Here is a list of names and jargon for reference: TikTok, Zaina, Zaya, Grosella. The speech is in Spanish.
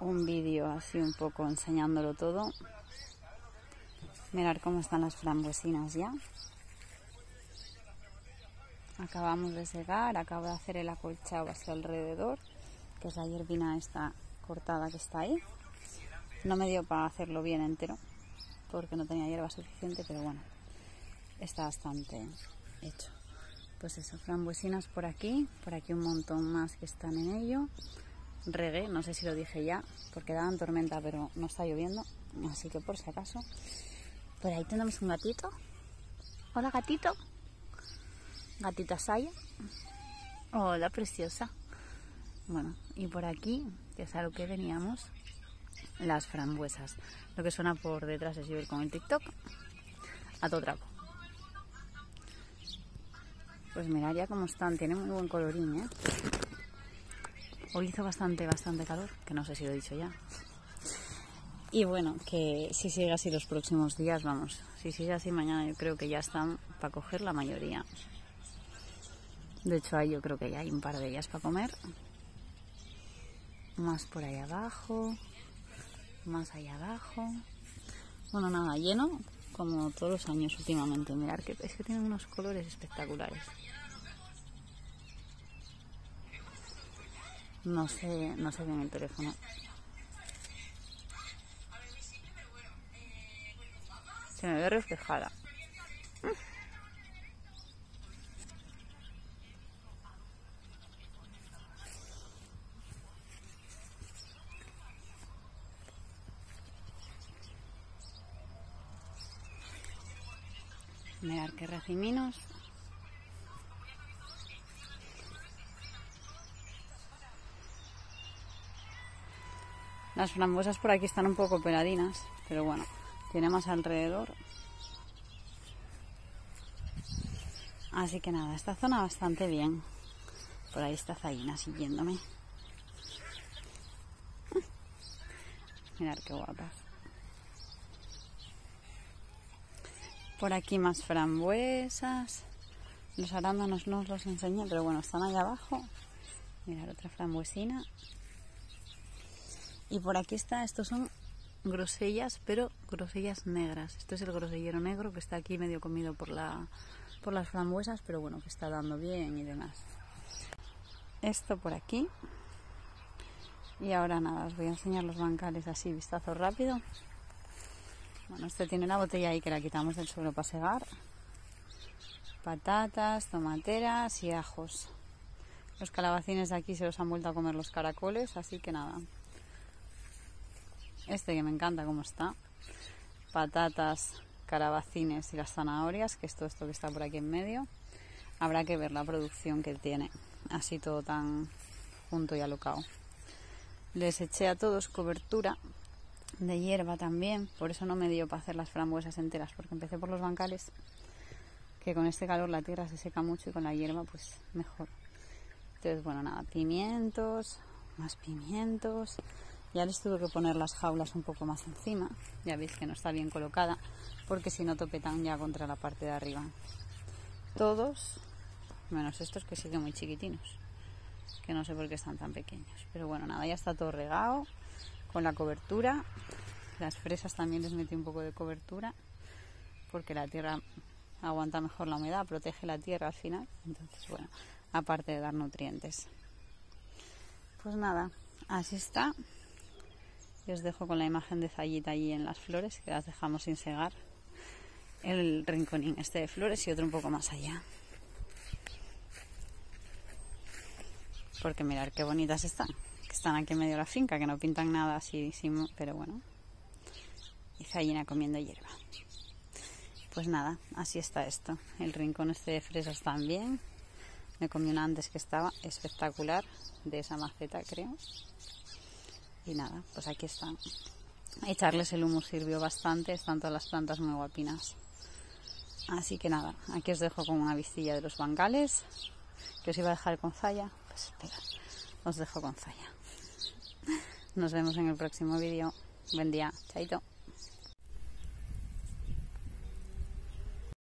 un vídeo así un poco enseñándolo todo. Mirad cómo están las frambuesinas ya. Acabamos de segar, acabo de hacer el acolchado hacia alrededor, que es la hierbina esta cortada que está ahí. No me dio para hacerlo bien entero, porque no tenía hierba suficiente, pero bueno, está bastante hecho. Pues eso, frambuesinas por aquí un montón más que están en ello. Regué, no sé si lo dije ya, porque daban tormenta, pero no está lloviendo, así que por si acaso. Por ahí tenemos un gatito. Hola, gatito. Gatita Zaya. Hola, preciosa. Bueno, y por aquí, que es a lo que veníamos, las frambuesas. Lo que suena por detrás es ir con el TikTok a todo trapo. Pues mirad ya cómo están, tienen muy buen colorín, ¿eh? Hoy hizo bastante calor, que no sé si lo he dicho ya. Y bueno, que si sigue así los próximos días, vamos, si sigue así mañana yo creo que ya están para coger la mayoría. De hecho ahí yo creo que ya hay un par de ellas para comer. Más por ahí abajo, más allá abajo. Bueno, nada, lleno como todos los años últimamente. Mirad que es que tienen unos colores espectaculares. No sé bien el teléfono. Se me ve reflejada. Mirad qué raciminos. Las frambuesas por aquí están un poco peladinas, pero bueno, tiene más alrededor. Así que nada, esta zona bastante bien. Por ahí está Zaina siguiéndome. Mirad qué guapas. Por aquí más frambuesas. Los arándanos no os los enseñé, pero bueno, están allá abajo. Mirad otra frambuesina. Y por aquí está, estos son grosellas, pero grosellas negras. Esto es el grosellero negro que está aquí medio comido por las frambuesas, pero bueno, que está dando bien y demás. Esto por aquí. Y ahora nada, os voy a enseñar los bancales así, vistazo rápido. Bueno, este tiene la botella ahí que la quitamos del suelo para segar. Patatas, tomateras y ajos. Los calabacines de aquí se los han vuelto a comer los caracoles, así que nada. Este que me encanta cómo está. Patatas, calabacines y las zanahorias, que es todo esto que está por aquí en medio. Habrá que ver la producción que tiene, así todo tan junto y alocado. Les eché a todos cobertura de hierba también, por eso no me dio para hacer las frambuesas enteras, porque empecé por los bancales, que con este calor la tierra se seca mucho y con la hierba pues mejor. Entonces bueno, nada, pimientos, más pimientos. Ya les tuve que poner las jaulas un poco más encima. Ya veis que no está bien colocada, porque si no topetan ya contra la parte de arriba. Todos, menos estos que siguen muy chiquitinos, que no sé por qué están tan pequeños. Pero bueno, nada, ya está todo regado con la cobertura. Las fresas también les metí un poco de cobertura, porque la tierra aguanta mejor la humedad, protege la tierra al final. Entonces bueno, aparte de dar nutrientes. Pues nada, así está. Y os dejo con la imagen de Zayita allí en las flores, que las dejamos sin segar. El rinconín este de flores y otro un poco más allá. Porque mirad qué bonitas están. Que están aquí en medio de la finca, que no pintan nada así, pero bueno. Y Zayina comiendo hierba. Pues nada, así está esto. El rincón este de fresas también. Me comí una antes que estaba espectacular, de esa maceta creo. Y nada, pues aquí están. Echarles el humo sirvió bastante, están todas las plantas muy guapinas. Así que nada, aquí os dejo con una vistilla de los bancales, que os iba a dejar con Zaya. Pues espera, os dejo con Zaya. Nos vemos en el próximo vídeo. Buen día, chaito.